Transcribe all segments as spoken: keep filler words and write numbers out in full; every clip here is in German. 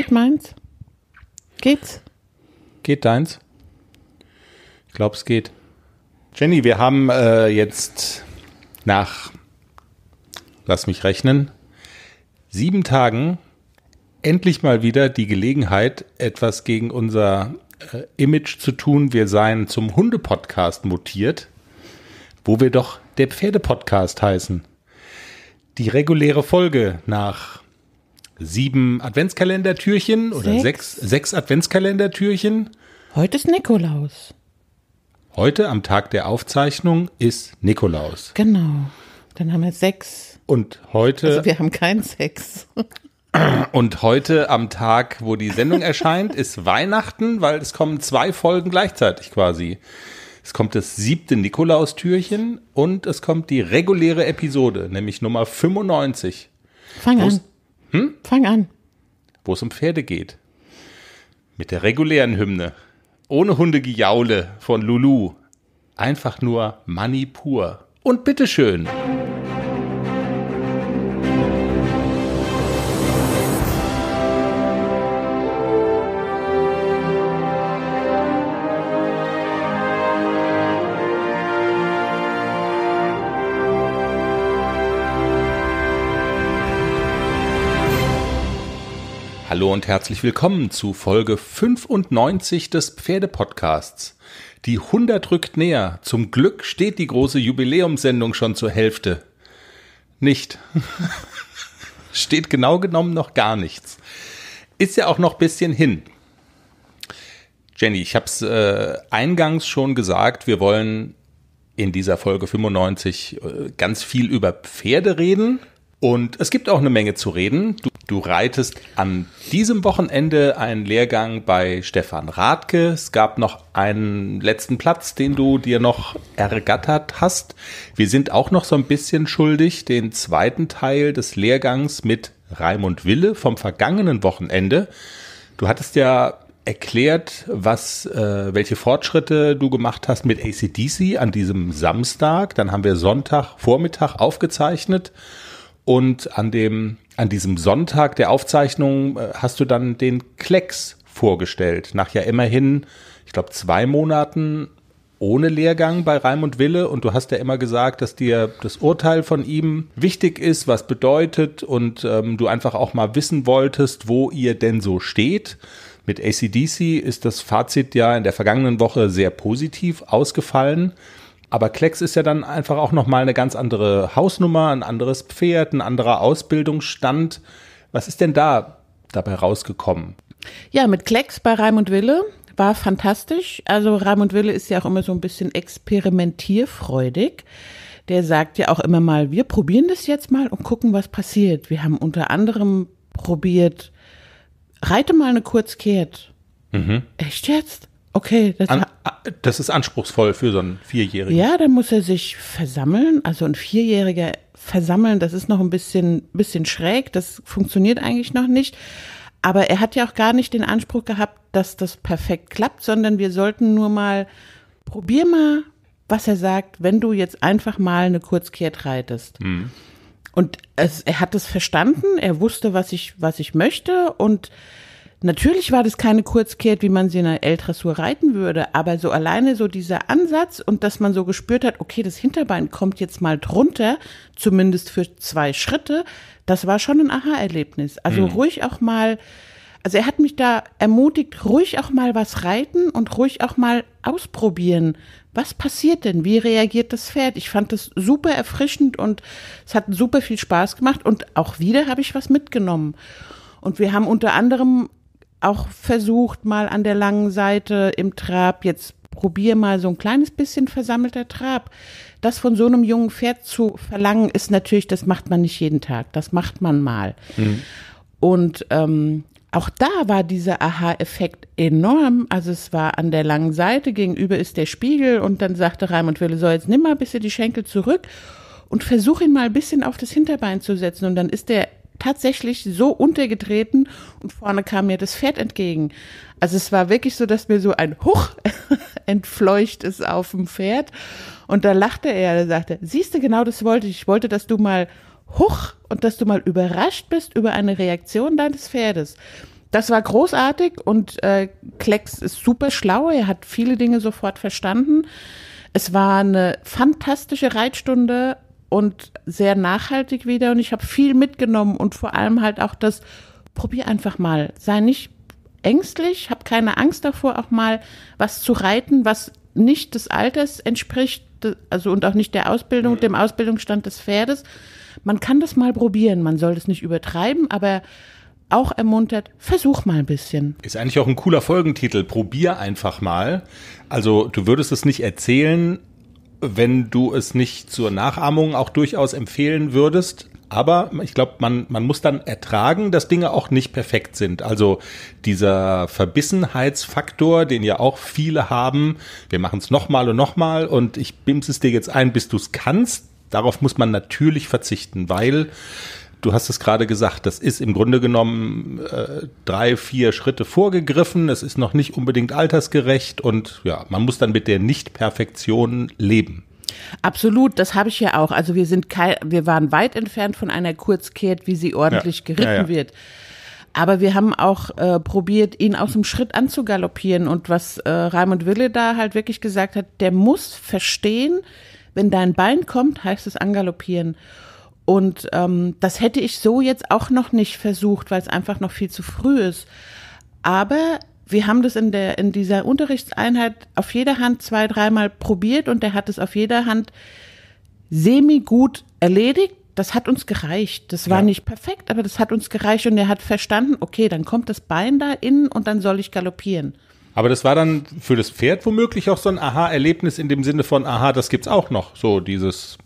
Geht meins? Geht's? Geht deins? Ich glaube, es geht. Jenny, wir haben äh, jetzt nach, lass mich rechnen, sieben Tagen endlich mal wieder die Gelegenheit, etwas gegen unser äh, Image zu tun. Wir seien zum Hunde-Podcast mutiert, wo wir doch der Pferde-Podcast heißen. Die reguläre Folge nach sieben Adventskalendertürchen oder sechs, sechs Adventskalendertürchen. Heute ist Nikolaus. Heute am Tag der Aufzeichnung ist Nikolaus. Genau. Dann haben wir sechs. Und heute. Also wir haben keinen Sex. Und heute am Tag, wo die Sendung erscheint, ist Weihnachten, weil es kommen zwei Folgen gleichzeitig quasi. Es kommt das siebte Nikolaustürchen und es kommt die reguläre Episode, nämlich Nummer fünfundneunzig. Fang an. Hm? Fang an. Wo es um Pferde geht. Mit der regulären Hymne. Ohne Hundegejaule von Lulu. Einfach nur Money pur. Und bitteschön. Hallo und herzlich willkommen zu Folge fünfundneunzig des Pferdepodcasts. Die hundert rückt näher. Zum Glück steht die große Jubiläumssendung schon zur Hälfte. Nicht. Steht genau genommen noch gar nichts. Ist ja auch noch ein bisschen hin. Jenny, ich habe es äh, eingangs schon gesagt, wir wollen in dieser Folge fünfundneunzig äh, ganz viel über Pferde reden. Und es gibt auch eine Menge zu reden. Du, du reitest an diesem Wochenende einen Lehrgang bei Stefan Radke. Es gab noch einen letzten Platz, den du dir noch ergattert hast. Wir sind auch noch so ein bisschen schuldig, den zweiten Teil des Lehrgangs mit Raimund Wille vom vergangenen Wochenende. Du hattest ja erklärt, was, äh, welche Fortschritte du gemacht hast mit A C D C an diesem Samstag. Dann haben wir Sonntagvormittag aufgezeichnet. Und an dem, an diesem Sonntag der Aufzeichnung hast du dann den Klecks vorgestellt. Nach ja immerhin, ich glaube, zwei Monaten ohne Lehrgang bei Raimund Wille. Und du hast ja immer gesagt, dass dir das Urteil von ihm wichtig ist, was bedeutet. Und ähm, du einfach auch mal wissen wolltest, wo ihr denn so steht. Mit A C D C ist das Fazit ja in der vergangenen Woche sehr positiv ausgefallen. Aber Klecks ist ja dann einfach auch nochmal eine ganz andere Hausnummer, ein anderes Pferd, ein anderer Ausbildungsstand. Was ist denn da dabei rausgekommen? Ja, mit Klecks bei Raimund Wille war fantastisch. Also Raimund Wille ist ja auch immer so ein bisschen experimentierfreudig. Der sagt ja auch immer mal, wir probieren das jetzt mal und gucken, was passiert. Wir haben unter anderem probiert, reite mal eine Kurzkehrt. Mhm. Echt jetzt? Okay, das, An, das ist anspruchsvoll für so einen Vierjährigen. Ja, dann muss er sich versammeln, also ein Vierjähriger versammeln, das ist noch ein bisschen, bisschen schräg, das funktioniert eigentlich noch nicht. Aber er hat ja auch gar nicht den Anspruch gehabt, dass das perfekt klappt, sondern wir sollten nur mal, probier mal, was er sagt, wenn du jetzt einfach mal eine Kurzkehrt reitest. Mhm. Und es, er hat es verstanden, er wusste, was ich, was ich möchte und natürlich war das keine Kurzkehrt, wie man sie in einer L-Dressur reiten würde, aber so alleine so dieser Ansatz und dass man so gespürt hat, okay, das Hinterbein kommt jetzt mal drunter, zumindest für zwei Schritte, das war schon ein Aha-Erlebnis. Also mhm. ruhig auch mal, also er hat mich da ermutigt, ruhig auch mal was reiten und ruhig auch mal ausprobieren. Was passiert denn? Wie reagiert das Pferd? Ich fand das super erfrischend und es hat super viel Spaß gemacht und auch wieder habe ich was mitgenommen. Und wir haben unter anderem auch versucht, mal an der langen Seite im Trab, jetzt probier mal so ein kleines bisschen versammelter Trab. Das von so einem jungen Pferd zu verlangen, ist natürlich, das macht man nicht jeden Tag, das macht man mal. Mhm. Und ähm, auch da war dieser Aha-Effekt enorm, also es war an der langen Seite, gegenüber ist der Spiegel und dann sagte Raimund Wille, so jetzt nimm mal ein bisschen die Schenkel zurück und versuch ihn mal ein bisschen auf das Hinterbein zu setzen und dann ist der tatsächlich so untergetreten und vorne kam mir das Pferd entgegen. Also es war wirklich so, dass mir so ein Huch entfleucht ist auf dem Pferd und da lachte er, er sagte, siehst du, genau das wollte ich, ich wollte, dass du mal Huch und dass du mal überrascht bist über eine Reaktion deines Pferdes. Das war großartig und äh, Klecks ist super schlau, er hat viele Dinge sofort verstanden. Es war eine fantastische Reitstunde und sehr nachhaltig wieder und ich habe viel mitgenommen und vor allem halt auch das, probier einfach mal, sei nicht ängstlich, hab keine Angst davor, auch mal was zu reiten, was nicht des Alters entspricht, also und auch nicht der Ausbildung, dem Ausbildungsstand des Pferdes. Man kann das mal probieren, man soll das nicht übertreiben, aber auch ermuntert, versuch mal ein bisschen. Ist eigentlich auch ein cooler Folgentitel, probier einfach mal. Also du würdest es nicht erzählen, wenn du es nicht zur Nachahmung auch durchaus empfehlen würdest. Aber ich glaube, man, man muss dann ertragen, dass Dinge auch nicht perfekt sind. Also dieser Verbissenheitsfaktor, den ja auch viele haben, wir machen es nochmal und nochmal und ich bims es dir jetzt ein, bis du es kannst. Darauf muss man natürlich verzichten, weil, du hast es gerade gesagt, das ist im Grunde genommen äh, drei, vier Schritte vorgegriffen. Es ist noch nicht unbedingt altersgerecht und ja, man muss dann mit der Nicht-Perfektion leben. Absolut, das habe ich ja auch. Also wir sind kein, wir waren weit entfernt von einer Kurzkehrt, wie sie ordentlich ja, geritten ja, ja. wird. Aber wir haben auch äh, probiert, ihn aus dem Schritt anzugaloppieren. Und was äh, Raimund Wille da halt wirklich gesagt hat, der muss verstehen, wenn dein Bein kommt, heißt es angaloppieren. Und ähm, das hätte ich so jetzt auch noch nicht versucht, weil es einfach noch viel zu früh ist. Aber wir haben das in der in dieser Unterrichtseinheit auf jeder Hand zwei, dreimal probiert und der hat es auf jeder Hand semi-gut erledigt. Das hat uns gereicht. Das war ja. nicht perfekt, aber das hat uns gereicht und er hat verstanden, okay, dann kommt das Bein da innen und dann soll ich galoppieren. Aber das war dann für das Pferd womöglich auch so ein Aha-Erlebnis in dem Sinne von, aha, das gibt's auch noch, so dieses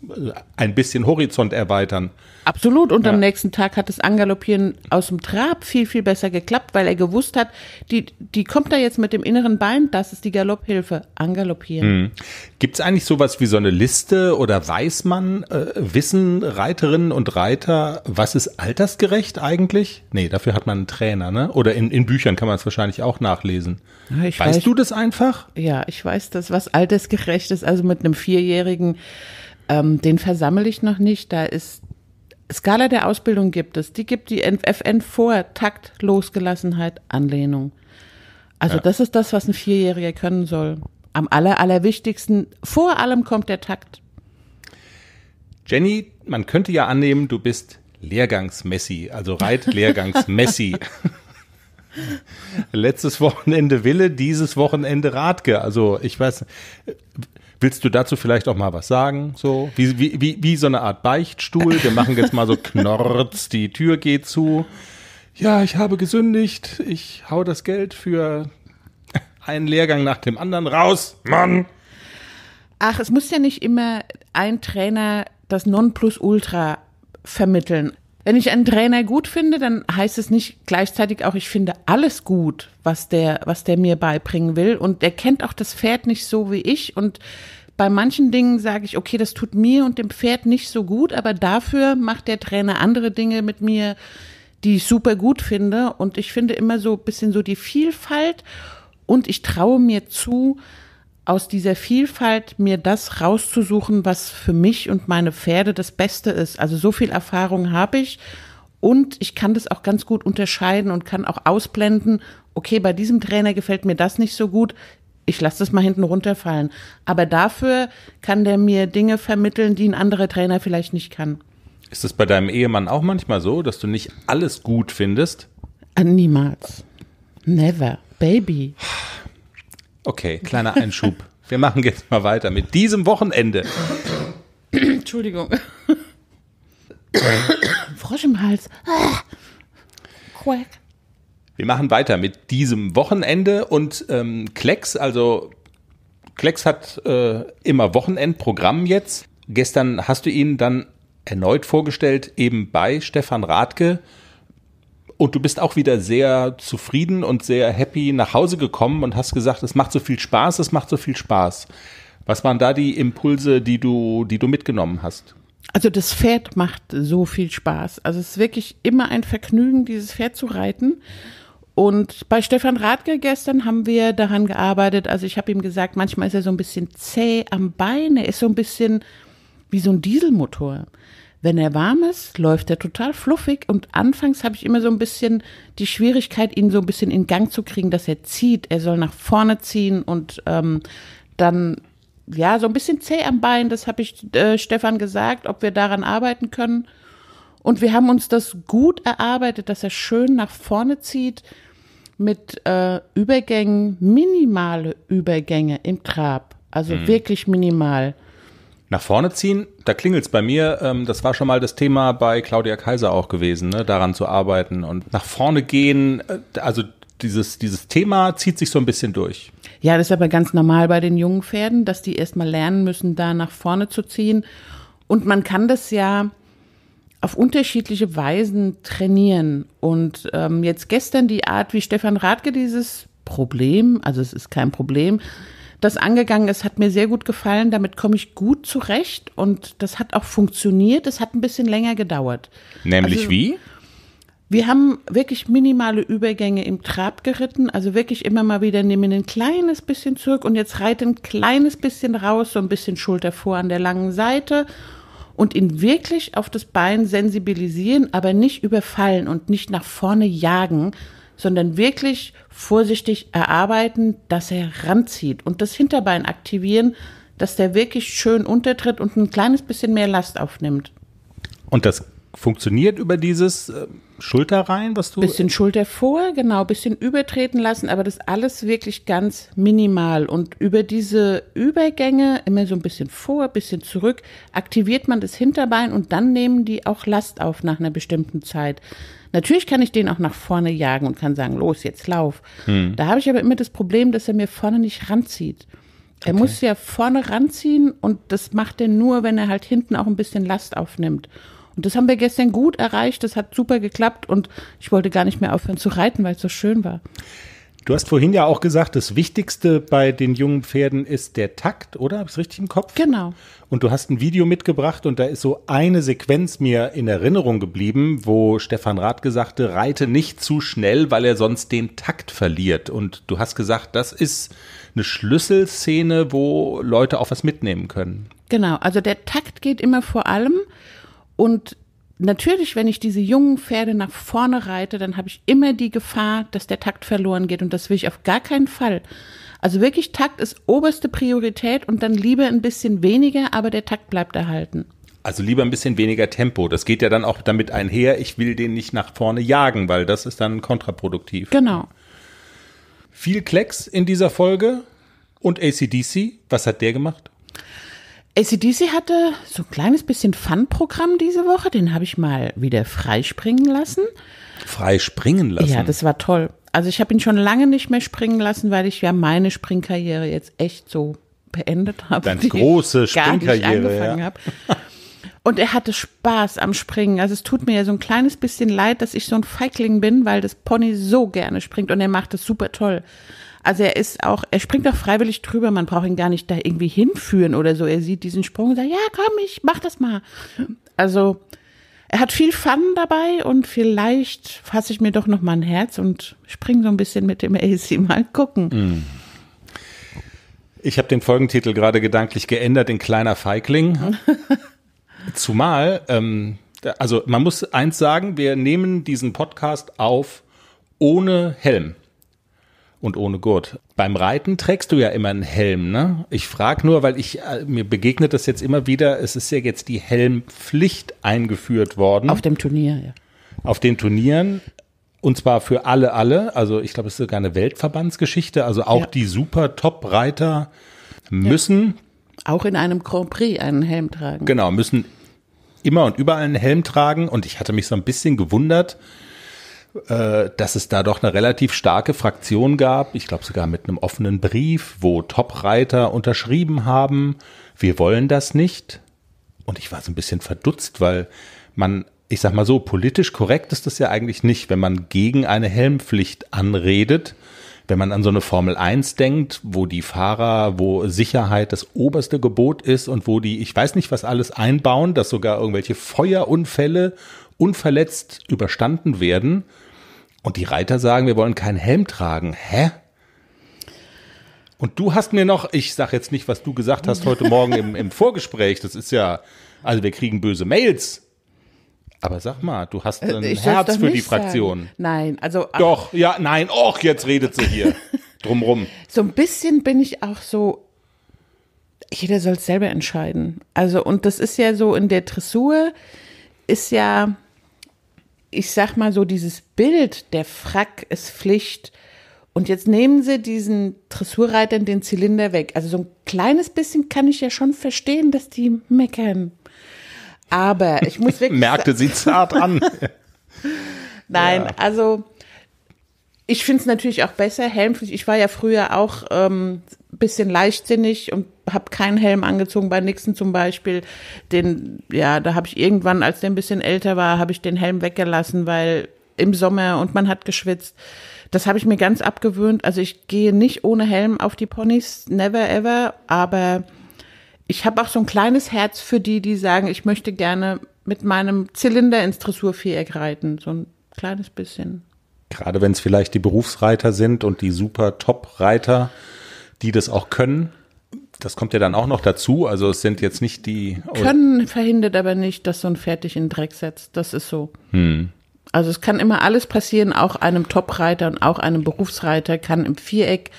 ein bisschen Horizont erweitern. Absolut und ja. am nächsten Tag hat das Angaloppieren aus dem Trab viel, viel besser geklappt, weil er gewusst hat, die, die kommt da jetzt mit dem inneren Bein, das ist die Galopphilfe, Angaloppieren. Mhm. Gibt's eigentlich sowas wie so eine Liste oder weiß man, äh, wissen Reiterinnen und Reiter, was ist altersgerecht eigentlich? Nee, dafür hat man einen Trainer, ne? Oder in, in Büchern kann man es wahrscheinlich auch nachlesen. Ich weißt weiß, du das einfach? Ja, ich weiß das, was altersgerecht ist. Also mit einem Vierjährigen, ähm, den versammle ich noch nicht. Da ist Skala der Ausbildung gibt es. Die gibt die F N vor. Takt, Losgelassenheit, Anlehnung. Also ja. das ist das, was ein Vierjähriger können soll. Am aller, allerwichtigsten, vor allem kommt der Takt. Jenny, man könnte ja annehmen, du bist Lehrgangs-Messi, also Reit-Lehrgangs-Messi. Letztes Wochenende Wille, dieses Wochenende Radke. Also ich weiß, willst du dazu vielleicht auch mal was sagen? So wie, wie, wie, wie so eine Art Beichtstuhl. Wir machen jetzt mal so Knorz, die Tür geht zu. Ja, ich habe gesündigt. Ich hau das Geld für einen Lehrgang nach dem anderen raus. Mann! Ach, es muss ja nicht immer ein Trainer das Nonplusultra vermitteln. Wenn ich einen Trainer gut finde, dann heißt es nicht gleichzeitig auch, ich finde alles gut, was der, was der mir beibringen will. Und der kennt auch das Pferd nicht so wie ich. Und bei manchen Dingen sage ich, okay, das tut mir und dem Pferd nicht so gut, aber dafür macht der Trainer andere Dinge mit mir, die ich super gut finde. Und ich finde immer so ein bisschen so die Vielfalt und ich traue mir zu, aus dieser Vielfalt mir das rauszusuchen, was für mich und meine Pferde das Beste ist. Also so viel Erfahrung habe ich und ich kann das auch ganz gut unterscheiden und kann auch ausblenden, okay, bei diesem Trainer gefällt mir das nicht so gut, ich lasse das mal hinten runterfallen. Aber dafür kann der mir Dinge vermitteln, die ein anderer Trainer vielleicht nicht kann. Ist das bei deinem Ehemann auch manchmal so, dass du nicht alles gut findest? Niemals. Never. Baby. Okay, kleiner Einschub. Wir machen jetzt mal weiter mit diesem Wochenende. Entschuldigung. Frosch im Hals. Quack. Wir machen weiter mit diesem Wochenende und ähm, Klecks, also Klecks hat äh, immer Wochenendprogramm jetzt. Gestern hast du ihn dann erneut vorgestellt, eben bei Stefan Radke. Und du bist auch wieder sehr zufrieden und sehr happy nach Hause gekommen und hast gesagt, es macht so viel Spaß, es macht so viel Spaß. Was waren da die Impulse, die du, die du mitgenommen hast? Also das Pferd macht so viel Spaß. Also es ist wirklich immer ein Vergnügen, dieses Pferd zu reiten. Und bei Stefan Radke gestern haben wir daran gearbeitet. Also ich habe ihm gesagt, manchmal ist er so ein bisschen zäh am Bein. Er ist so ein bisschen wie so ein Dieselmotor. Wenn er warm ist, läuft er total fluffig und anfangs habe ich immer so ein bisschen die Schwierigkeit, ihn so ein bisschen in Gang zu kriegen, dass er zieht. Er soll nach vorne ziehen und ähm, dann, ja, so ein bisschen zäh am Bein. Das habe ich äh, Stefan gesagt, ob wir daran arbeiten können. Und wir haben uns das gut erarbeitet, dass er schön nach vorne zieht mit äh, Übergängen, minimale Übergänge im Trab, also mhm. wirklich minimal. Nach vorne ziehen, da klingelt es bei mir, ähm, das war schon mal das Thema bei Claudia Kaiser auch gewesen, ne? Daran zu arbeiten und nach vorne gehen, also dieses, dieses Thema zieht sich so ein bisschen durch. Ja, das ist aber ganz normal bei den jungen Pferden, dass die erstmal lernen müssen, da nach vorne zu ziehen, und man kann das ja auf unterschiedliche Weisen trainieren und ähm, jetzt gestern die Art, wie Stefan Radke dieses Problem, also es ist kein Problem, das angegangen ist, hat mir sehr gut gefallen, damit komme ich gut zurecht und das hat auch funktioniert, es hat ein bisschen länger gedauert. Nämlich also, wie? Wir haben wirklich minimale Übergänge im Trab geritten, also wirklich immer mal wieder nehmen ein kleines bisschen zurück und jetzt reite ein kleines bisschen raus, so ein bisschen Schulter vor an der langen Seite und ihn wirklich auf das Bein sensibilisieren, aber nicht überfallen und nicht nach vorne jagen, sondern wirklich vorsichtig erarbeiten, dass er ranzieht und das Hinterbein aktivieren, dass der wirklich schön untertritt und ein kleines bisschen mehr Last aufnimmt. Und das funktioniert über dieses äh, Schulterrein, was du... Bisschen Schulter vor, genau, bisschen übertreten lassen, aber das alles wirklich ganz minimal. Und über diese Übergänge, immer so ein bisschen vor, bisschen zurück, aktiviert man das Hinterbein und dann nehmen die auch Last auf nach einer bestimmten Zeit. Natürlich kann ich den auch nach vorne jagen und kann sagen, los, jetzt lauf. Hm. Da habe ich aber immer das Problem, dass er mir vorne nicht ranzieht. Er okay. muss ja vorne ranziehen und das macht er nur, wenn er halt hinten auch ein bisschen Last aufnimmt. Und das haben wir gestern gut erreicht, das hat super geklappt und ich wollte gar nicht mehr aufhören zu reiten, weil es so schön war. Du hast vorhin ja auch gesagt, das Wichtigste bei den jungen Pferden ist der Takt, oder? Habe ich es richtig im Kopf? Genau. Und du hast ein Video mitgebracht und da ist so eine Sequenz mir in Erinnerung geblieben, wo Stefan Radke sagte, reite nicht zu schnell, weil er sonst den Takt verliert. Und du hast gesagt, das ist eine Schlüsselszene, wo Leute auch was mitnehmen können. Genau, also der Takt geht immer vor allem. Und natürlich, wenn ich diese jungen Pferde nach vorne reite, dann habe ich immer die Gefahr, dass der Takt verloren geht. Und das will ich auf gar keinen Fall. Also wirklich, Takt ist oberste Priorität und dann lieber ein bisschen weniger, aber der Takt bleibt erhalten. Also lieber ein bisschen weniger Tempo. Das geht ja dann auch damit einher, ich will den nicht nach vorne jagen, weil das ist dann kontraproduktiv. Genau. Viel Klecks in dieser Folge und A C D C. Was hat der gemacht? A C D C hatte so ein kleines bisschen Fun-Programm diese Woche, den habe ich mal wieder freispringen lassen. Freispringen lassen? Ja, das war toll. Also ich habe ihn schon lange nicht mehr springen lassen, weil ich ja meine Springkarriere jetzt echt so beendet habe. Deine große Springkarriere, gar nicht angefangen ja. habe. Und er hatte Spaß am Springen. Also es tut mir ja so ein kleines bisschen leid, dass ich so ein Feigling bin, weil das Pony so gerne springt und er macht das super toll. Also er ist auch, er springt auch freiwillig drüber, man braucht ihn gar nicht da irgendwie hinführen oder so. Er sieht diesen Sprung und sagt, ja komm, ich mach das mal. Also er hat viel Fun dabei und vielleicht fasse ich mir doch noch mal ein Herz und springe so ein bisschen mit dem A C, mal gucken. Mhm. Ich habe den Folgentitel gerade gedanklich geändert in Kleiner Feigling. Zumal, ähm, also man muss eins sagen, wir nehmen diesen Podcast auf ohne Helm und ohne Gurt. Beim Reiten trägst du ja immer einen Helm, ne? Ich frage nur, weil ich äh, mir begegnet das jetzt immer wieder, es ist ja jetzt die Helmpflicht eingeführt worden. Auf dem Turnier, ja. Auf den Turnieren. Und zwar für alle, alle. Also ich glaube, es ist sogar eine Weltverbandsgeschichte. Also auch ja. die super Top-Reiter müssen... Ja. Auch in einem Grand Prix einen Helm tragen. Genau, müssen immer und überall einen Helm tragen. Und ich hatte mich so ein bisschen gewundert, äh, dass es da doch eine relativ starke Fraktion gab. Ich glaube sogar mit einem offenen Brief, wo Top-Reiter unterschrieben haben, wir wollen das nicht. Und ich war so ein bisschen verdutzt, weil man, ich sag mal so, politisch korrekt ist das ja eigentlich nicht, wenn man gegen eine Helmpflicht anredet. Wenn man an so eine Formel eins denkt, wo die Fahrer, wo Sicherheit das oberste Gebot ist und wo die, ich weiß nicht, was alles einbauen, dass sogar irgendwelche Feuerunfälle unverletzt überstanden werden und die Reiter sagen, wir wollen keinen Helm tragen. Hä? Und du hast mir noch, ich sag jetzt nicht, was du gesagt hast heute Morgen im, im Vorgespräch, das ist ja, also wir kriegen böse Mails. Aber sag mal, du hast ein äh, Herz für die Fraktion. Sagen. Nein, also. Doch, ja, nein, och, jetzt redet sie hier drumrum. So ein bisschen bin ich auch so, jeder soll es selber entscheiden. Also, und das ist ja so, in der Dressur ist ja, ich sag mal so, dieses Bild, der Frack ist Pflicht. Und jetzt nehmen sie diesen Dressurreitern den Zylinder weg. Also so ein kleines bisschen kann ich ja schon verstehen, dass die meckern. Aber ich muss wirklich... Merkte sie zart an. Nein, ja. Also ich finde es natürlich auch besser, Helmpflicht. Ich war ja früher auch ein ähm, bisschen leichtsinnig und habe keinen Helm angezogen bei Nixon zum Beispiel. Den, ja, da habe ich irgendwann, als der ein bisschen älter war, habe ich den Helm weggelassen, weil im Sommer und man hat geschwitzt. Das habe ich mir ganz abgewöhnt. Also ich gehe nicht ohne Helm auf die Ponys, never ever, aber... Ich habe auch so ein kleines Herz für die, die sagen, ich möchte gerne mit meinem Zylinder ins Dressurviereck reiten. So ein kleines bisschen. Gerade wenn es vielleicht die Berufsreiter sind und die super Top-Reiter, die das auch können. Das kommt ja dann auch noch dazu. Also es sind jetzt nicht die... Können verhindert aber nicht, dass so ein Pferd dich in den Dreck setzt. Das ist so. Hm. Also es kann immer alles passieren, auch einem Top-Reiter und auch einem Berufsreiter kann im Viereck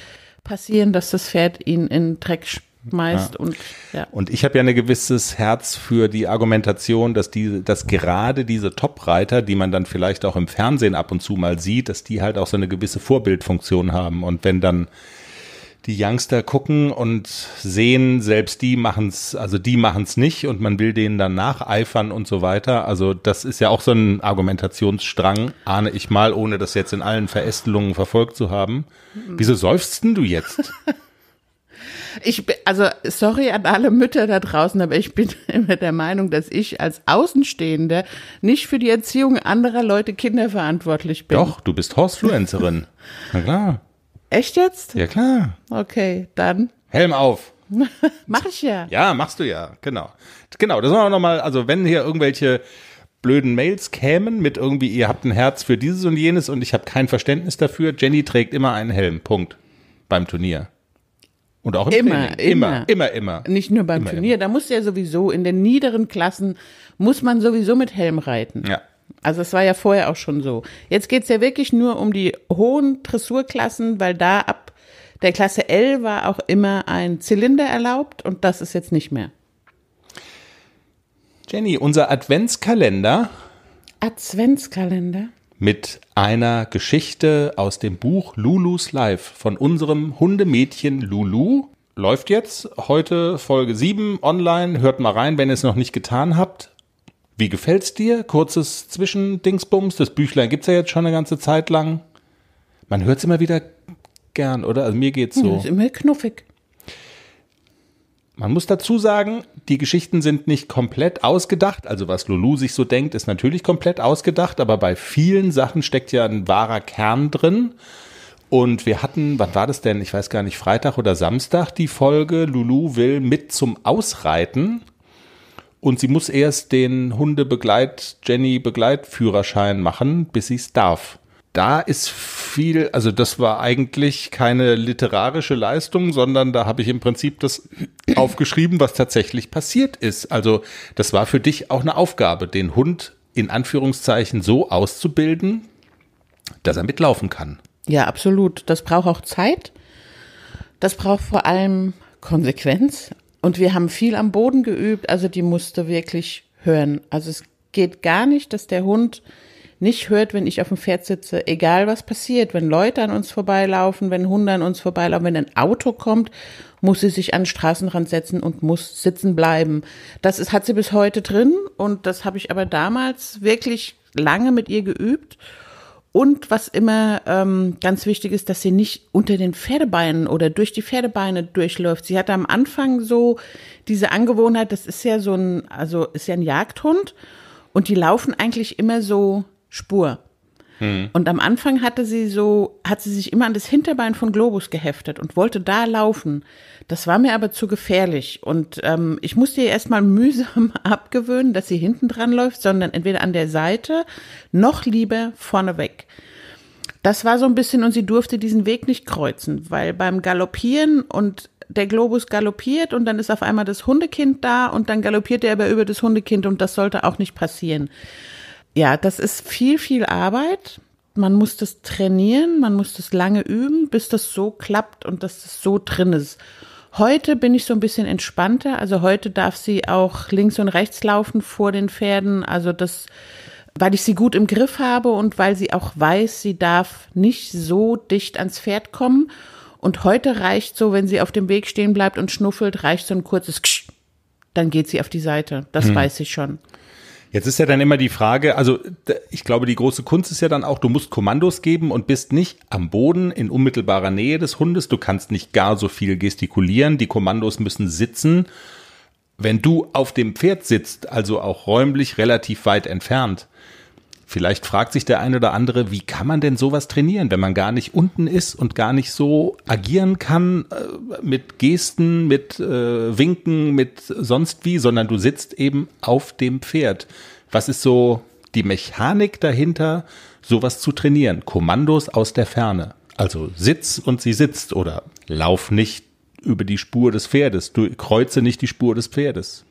passieren, dass das Pferd ihn in den Dreck spürt. Meist ja. Und, ja. Und ich habe ja ein gewisses Herz für die Argumentation, dass die, dass gerade diese Top-Reiter, die man dann vielleicht auch im Fernsehen ab und zu mal sieht, dass die halt auch so eine gewisse Vorbildfunktion haben. Und wenn dann die Youngster gucken und sehen, selbst die machen es, also die machen es nicht und man will denen dann nacheifern und so weiter. Also das ist ja auch so ein Argumentationsstrang, ahne ich mal, ohne das jetzt in allen Verästelungen verfolgt zu haben. Mhm. Wieso seufzt denn du jetzt? Ich, also sorry an alle Mütter da draußen, aber ich bin immer der Meinung, dass ich als Außenstehender nicht für die Erziehung anderer Leute Kinder verantwortlich bin. Doch, du bist Horstfluencerin. Na klar. Echt jetzt? Ja, klar. Okay, dann. Helm auf. Mach ich ja. Ja, machst du ja, genau. Genau, das war auch nochmal, also wenn hier irgendwelche blöden Mails kämen mit irgendwie, ihr habt ein Herz für dieses und jenes und ich habe kein Verständnis dafür, Jenny trägt immer einen Helm, Punkt, beim Turnier. Und auch im immer, Training. Immer, immer, immer. Nicht nur beim immer, Turnier, immer. Da musst du ja sowieso, in den niederen Klassen muss man sowieso mit Helm reiten. Ja. Also es war ja vorher auch schon so. Jetzt geht es ja wirklich nur um die hohen Dressurklassen, weil da ab der Klasse L war auch immer ein Zylinder erlaubt und das ist jetzt nicht mehr. Jenny, unser Adventskalender. Adventskalender? Mit einer Geschichte aus dem Buch Loulous Life von unserem Hundemädchen Lulu. Läuft jetzt heute Folge sieben online. Hört mal rein, wenn ihr es noch nicht getan habt. Wie gefällt's dir? Kurzes Zwischendingsbums. Das Büchlein gibt's ja jetzt schon eine ganze Zeit lang. Man hört's immer wieder gern, oder? Also mir geht's so. Das ist immer knuffig. Man muss dazu sagen, die Geschichten sind nicht komplett ausgedacht. Also was Lulu sich so denkt, ist natürlich komplett ausgedacht. Aber bei vielen Sachen steckt ja ein wahrer Kern drin. Und wir hatten, wann war das denn? Ich weiß gar nicht, Freitag oder Samstag die Folge. Lulu will mit zum Ausreiten. Und sie muss erst den Hunde-Begleit-Jenny-Begleitführerschein machen, bis sie es darf. Da ist viel, also das war eigentlich keine literarische Leistung, sondern da habe ich im Prinzip das aufgeschrieben, was tatsächlich passiert ist. Also das war für dich auch eine Aufgabe, den Hund in Anführungszeichen so auszubilden, dass er mitlaufen kann. Ja, absolut. Das braucht auch Zeit. Das braucht vor allem Konsequenz. Und wir haben viel am Boden geübt, also die musste wirklich hören. Also es geht gar nicht, dass der Hund nicht hört, wenn ich auf dem Pferd sitze, egal was passiert, wenn Leute an uns vorbeilaufen, wenn Hunde an uns vorbeilaufen, wenn ein Auto kommt, muss sie sich an den Straßenrand setzen und muss sitzen bleiben. Das ist, hat sie bis heute drin und das habe ich aber damals wirklich lange mit ihr geübt. Und was immer ähm, ganz wichtig ist, dass sie nicht unter den Pferdebeinen oder durch die Pferdebeine durchläuft. Sie hatte am Anfang so diese Angewohnheit, das ist ja so ein, also ist ja ein Jagdhund und die laufen eigentlich immer so Spur. Hm. Und am Anfang hatte sie so, hat sie sich immer an das Hinterbein von Globus geheftet und wollte da laufen. Das war mir aber zu gefährlich. Und ähm, ich musste ihr erstmal mühsam abgewöhnen, dass sie hinten dran läuft, sondern entweder an der Seite, noch lieber vorne weg. Das war so ein bisschen, und sie durfte diesen Weg nicht kreuzen, weil beim Galoppieren und der Globus galoppiert und dann ist auf einmal das Hundekind da und dann galoppiert er aber über das Hundekind und das sollte auch nicht passieren. ja, das ist viel, viel Arbeit. Man muss das trainieren, man muss das lange üben, bis das so klappt und dass das so drin ist. Heute bin ich so ein bisschen entspannter. Also heute darf sie auch links und rechts laufen vor den Pferden. Also das, weil ich sie gut im Griff habe und weil sie auch weiß, sie darf nicht so dicht ans Pferd kommen. Und heute reicht so, wenn sie auf dem Weg stehen bleibt und schnuffelt, reicht so ein kurzes Ksch, dann geht sie auf die Seite. Das hm. weiß ich schon. Jetzt ist ja dann immer die Frage, also ich glaube, die große Kunst ist ja dann auch, du musst Kommandos geben und bist nicht am Boden in unmittelbarer Nähe des Hundes. Du kannst nicht gar so viel gestikulieren. Die Kommandos müssen sitzen. Wenn du auf dem Pferd sitzt, also auch räumlich relativ weit entfernt, vielleicht fragt sich der eine oder andere, wie kann man denn sowas trainieren, wenn man gar nicht unten ist und gar nicht so agieren kann mit Gesten, mit äh, Winken, mit sonst wie, sondern du sitzt eben auf dem Pferd. Was ist so die Mechanik dahinter, sowas zu trainieren? Kommandos aus der Ferne, also sitz und sie sitzt oder lauf nicht über die Spur des Pferdes, du kreuze nicht die Spur des Pferdes.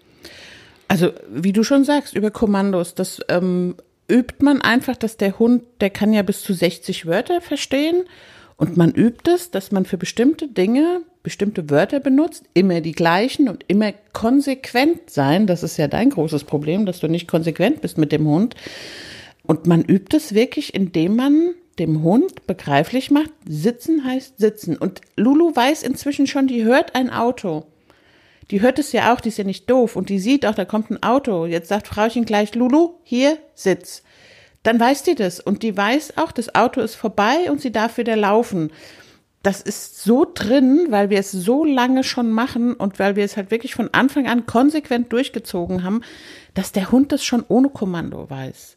Also wie du schon sagst, über Kommandos, das ähm, übt man einfach, dass der Hund, der kann ja bis zu sechzig Wörter verstehen und man übt es, dass man für bestimmte Dinge bestimmte Wörter benutzt, immer die gleichen und immer konsequent sein. Das ist ja dein großes Problem, dass du nicht konsequent bist mit dem Hund. Und man übt es wirklich, indem man dem Hund begreiflich macht, sitzen heißt sitzen. Und Lulu weiß inzwischen schon, die hört ein Auto. Die hört es ja auch, die ist ja nicht doof. Und die sieht auch, da kommt ein Auto. Jetzt sagt Frauchen gleich, Lulu, hier, sitz. Dann weiß die das. Und die weiß auch, das Auto ist vorbei und sie darf wieder laufen. Das ist so drin, weil wir es so lange schon machen und weil wir es halt wirklich von Anfang an konsequent durchgezogen haben, dass der Hund das schon ohne Kommando weiß.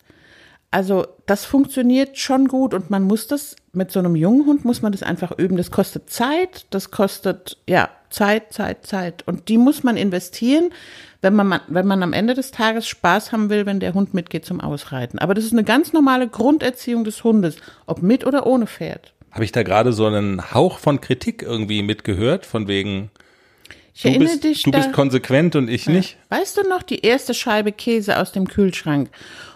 Also das funktioniert schon gut und man muss das, mit so einem jungen Hund muss man das einfach üben. Das kostet Zeit, das kostet, ja, Zeit, Zeit, Zeit. Und die muss man investieren, wenn man, wenn man am Ende des Tages Spaß haben will, wenn der Hund mitgeht zum Ausreiten. Aber das ist eine ganz normale Grunderziehung des Hundes, ob mit oder ohne Pferd. Habe ich da gerade so einen Hauch von Kritik irgendwie mitgehört, von wegen... Ich du erinnere bist, dich du da, bist konsequent und ich ja, nicht. Weißt du noch, die erste Scheibe Käse aus dem Kühlschrank.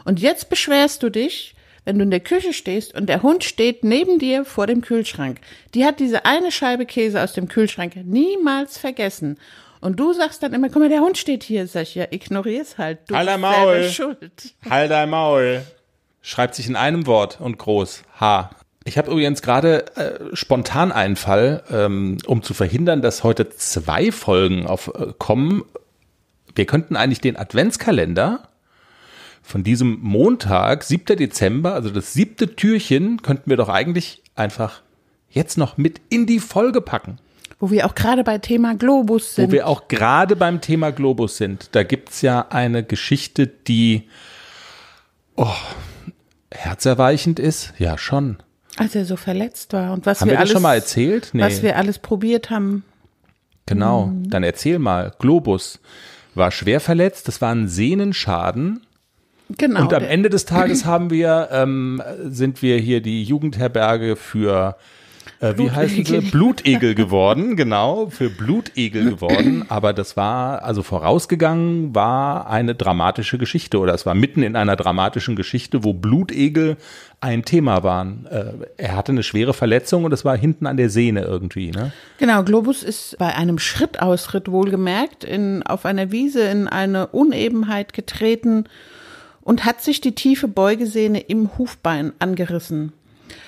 Und jetzt beschwerst du dich, wenn du in der Küche stehst und der Hund steht neben dir vor dem Kühlschrank. Die hat diese eine Scheibe Käse aus dem Kühlschrank niemals vergessen. Und du sagst dann immer, guck mal, der Hund steht hier. Sag ich, ja, ignorier's halt. Du bist selber schuld. Halt dein Maul. Schreibt sich in einem Wort und groß. H. Ich habe übrigens gerade äh, spontan einen Fall, ähm, um zu verhindern, dass heute zwei Folgen auf, äh, kommen. Wir könnten eigentlich den Adventskalender von diesem Montag, siebter Dezember, also das siebte Türchen, könnten wir doch eigentlich einfach jetzt noch mit in die Folge packen. Wo wir auch gerade bei Thema Globus sind. Wo wir auch gerade beim Thema Globus sind. Da gibt's ja eine Geschichte, die oh, herzerweichend ist. Ja, schon. Als er so verletzt war und was haben wir, wir alles, das schon mal erzählt? Nee. Was wir alles probiert haben. Genau, mhm. Dann erzähl mal. Globus war schwer verletzt, das war ein Sehnenschaden. Genau. Und am Ende des Tages haben wir, ähm, sind wir hier die Jugendherberge für, äh, wie heißen sie? Blutegel geworden, genau, für Blutegel geworden. Aber das war, also vorausgegangen war eine dramatische Geschichte oder es war mitten in einer dramatischen Geschichte, wo Blutegel ein Thema waren. Er hatte eine schwere Verletzung und es war hinten an der Sehne irgendwie, ne? Genau, Globus ist bei einem Schrittausritt wohlgemerkt in, auf einer Wiese in eine Unebenheit getreten und hat sich die tiefe Beugesehne im Hufbein angerissen.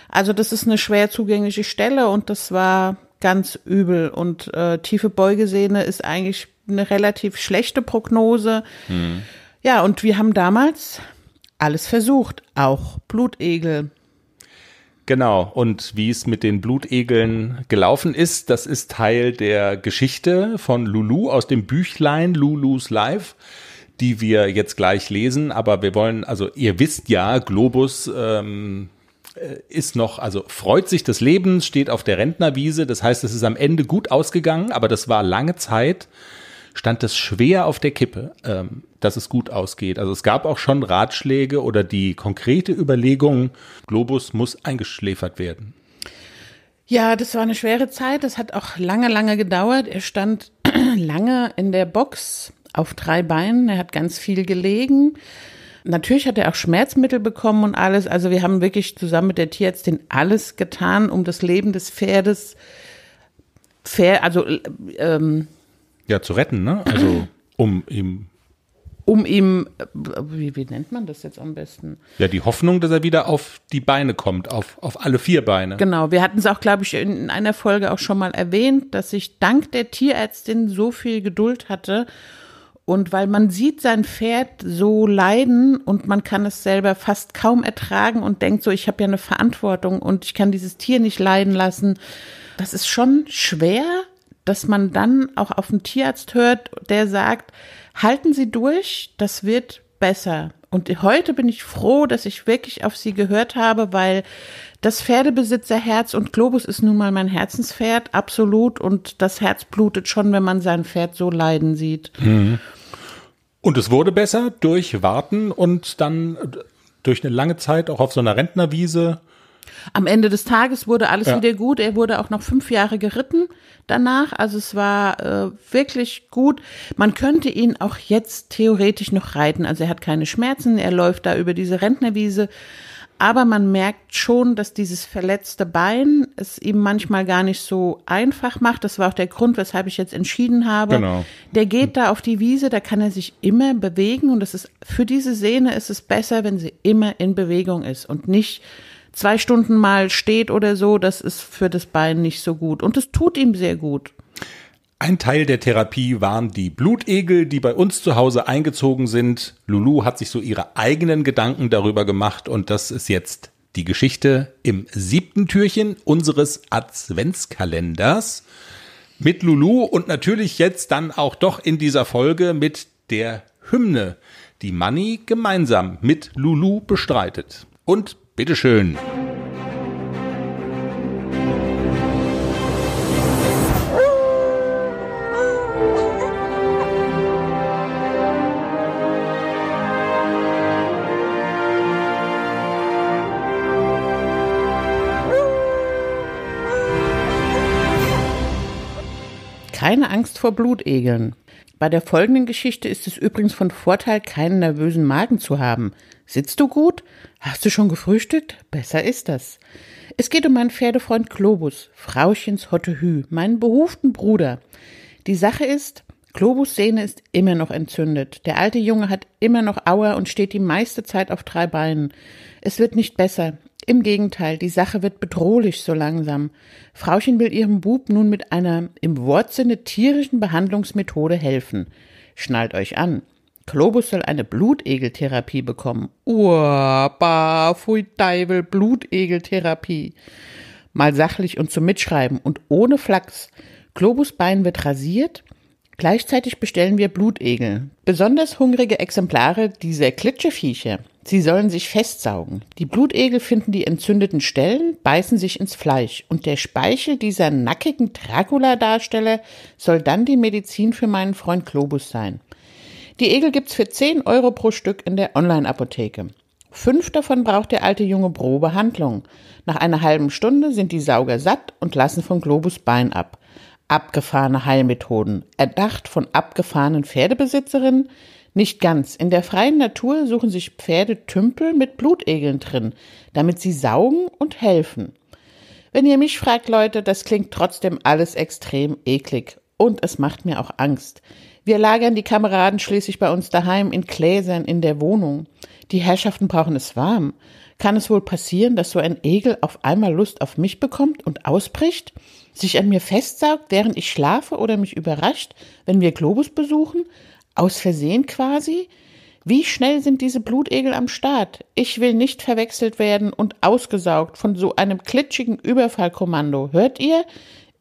Also das ist eine schwer zugängliche Stelle und das war ganz übel. Und äh, tiefe Beugesehne ist eigentlich eine relativ schlechte Prognose. Hm. Ja, und wir haben damals alles versucht, auch Blutegel. Genau, und wie es mit den Blutegeln gelaufen ist, das ist Teil der Geschichte von Lulu aus dem Büchlein Loulous Life, die wir jetzt gleich lesen, aber wir wollen, also ihr wisst ja, Globus ähm, ist noch, also freut sich des Lebens, steht auf der Rentnerwiese, das heißt, es ist am Ende gut ausgegangen, aber das war lange Zeit, stand es schwer auf der Kippe, ähm, dass es gut ausgeht. Also es gab auch schon Ratschläge oder die konkrete Überlegung, Globus muss eingeschläfert werden. Ja, das war eine schwere Zeit, das hat auch lange, lange gedauert, er stand lange in der Box, auf drei Beinen, er hat ganz viel gelegen, Natürlich hat er auch Schmerzmittel bekommen und alles. Also wir haben wirklich zusammen mit der Tierärztin alles getan, um das Leben des Pferdes, Pferd, also ähm, ja, zu retten, ne? Also um ihm um ihm, wie, wie nennt man das jetzt am besten? Ja, die Hoffnung, dass er wieder auf die Beine kommt, auf, auf alle vier Beine. Genau, wir hatten es auch, glaube ich, in einer Folge auch schon mal erwähnt, dass ich dank der Tierärztin so viel Geduld hatte. Und weil man sieht sein Pferd so leiden und man kann es selber fast kaum ertragen und denkt so, ich habe ja eine Verantwortung und ich kann dieses Tier nicht leiden lassen. Das ist schon schwer, dass man dann auch auf einen Tierarzt hört, der sagt, halten Sie durch, das wird besser. Und heute bin ich froh, dass ich wirklich auf Sie gehört habe, weil das Pferdebesitzerherz, und Globus ist nun mal mein Herzenspferd, absolut. Und das Herz blutet schon, wenn man sein Pferd so leiden sieht. Mhm. Und es wurde besser durch Warten und dann durch eine lange Zeit auch auf so einer Rentnerwiese. Am Ende des Tages wurde alles ja. wieder gut. Er wurde auch noch fünf Jahre geritten danach. Also es war äh, wirklich gut. Man könnte ihn auch jetzt theoretisch noch reiten. Also er hat keine Schmerzen. Er läuft da über diese Rentnerwiese. Aber man merkt schon, dass dieses verletzte Bein es ihm manchmal gar nicht so einfach macht. Das war auch der Grund, weshalb ich jetzt entschieden habe. Genau. Der geht da auf die Wiese, da kann er sich immer bewegen. Und das ist, für diese Sehne ist es besser, wenn sie immer in Bewegung ist und nicht zwei Stunden mal steht oder so, das ist für das Bein nicht so gut. Und es tut ihm sehr gut. Ein Teil der Therapie waren die Blutegel, die bei uns zu Hause eingezogen sind. Lulu hat sich so ihre eigenen Gedanken darüber gemacht. Und das ist jetzt die Geschichte im siebten Türchen unseres Adventskalenders mit Lulu. Und natürlich jetzt dann auch doch in dieser Folge mit der Hymne, die Manni gemeinsam mit Lulu bestreitet. Und bitteschön. Keine Angst vor Blutegeln. Bei der folgenden Geschichte ist es übrigens von Vorteil, keinen nervösen Magen zu haben. Sitzt du gut? Hast du schon gefrühstückt? Besser ist das. Es geht um meinen Pferdefreund Globus, Frauchens Hottehü, meinen behuften Bruder. Die Sache ist, Globus' Sehne ist immer noch entzündet. Der alte Junge hat immer noch Aua und steht die meiste Zeit auf drei Beinen. Es wird nicht besser. Im Gegenteil, die Sache wird bedrohlich so langsam. Frauchen will ihrem Bub nun mit einer im Wortsinne tierischen Behandlungsmethode helfen. Schnallt euch an. Globus soll eine Blutegeltherapie bekommen. Uah, bah, pfui, Teufel, Blutegeltherapie. Mal sachlich und zum Mitschreiben und ohne Flachs. Globus' Bein wird rasiert. Gleichzeitig bestellen wir Blutegel. Besonders hungrige Exemplare dieser Klitscheviecher. Sie sollen sich festsaugen. Die Blutegel finden die entzündeten Stellen, beißen sich ins Fleisch. Und der Speichel dieser nackigen Dracula-Darsteller soll dann die Medizin für meinen Freund Globus sein. Die Egel gibt's für zehn Euro pro Stück in der Online-Apotheke. Fünf davon braucht der alte Junge pro Behandlung. Nach einer halben Stunde sind die Sauger satt und lassen von Globus' Bein ab. Abgefahrene Heilmethoden, erdacht von abgefahrenen Pferdebesitzerinnen? Nicht ganz. In der freien Natur suchen sich Pferde Tümpel mit Blutegeln drin, damit sie saugen und helfen. Wenn ihr mich fragt, Leute, das klingt trotzdem alles extrem eklig. Und es macht mir auch Angst. Wir lagern die Kameraden schließlich bei uns daheim in Gläsern in der Wohnung. Die Herrschaften brauchen es warm. Kann es wohl passieren, dass so ein Egel auf einmal Lust auf mich bekommt und ausbricht? Sich an mir festsaugt, während ich schlafe oder mich überrascht, wenn wir Globus besuchen? Aus Versehen quasi? Wie schnell sind diese Blutegel am Start? Ich will nicht verwechselt werden und ausgesaugt von so einem klitschigen Überfallkommando. Hört ihr?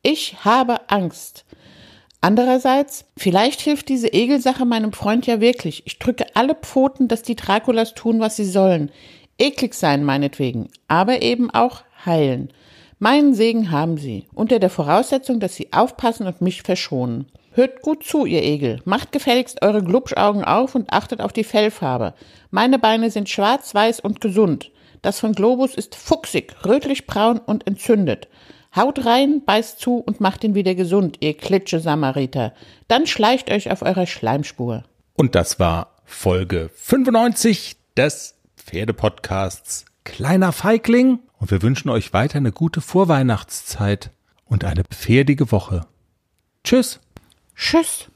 Ich habe Angst. Andererseits, vielleicht hilft diese Egelsache meinem Freund ja wirklich. Ich drücke alle Pfoten, dass die Draculas tun, was sie sollen. Eklig sein meinetwegen, aber eben auch heilen. Meinen Segen haben sie, unter der Voraussetzung, dass sie aufpassen und mich verschonen. Hört gut zu, ihr Egel. Macht gefälligst eure Glubschaugen auf und achtet auf die Fellfarbe. Meine Beine sind schwarz, weiß und gesund. Das von Globus ist fuchsig, rötlich-braun und entzündet. Haut rein, beißt zu und macht ihn wieder gesund, ihr Klitsche-Samariter. Dann schleicht euch auf eurer Schleimspur. Und das war Folge fünfundneunzig des Pferdepodcasts Kleiner Feigling und wir wünschen euch weiter eine gute Vorweihnachtszeit und eine pferdige Woche. Tschüss. Tschüss.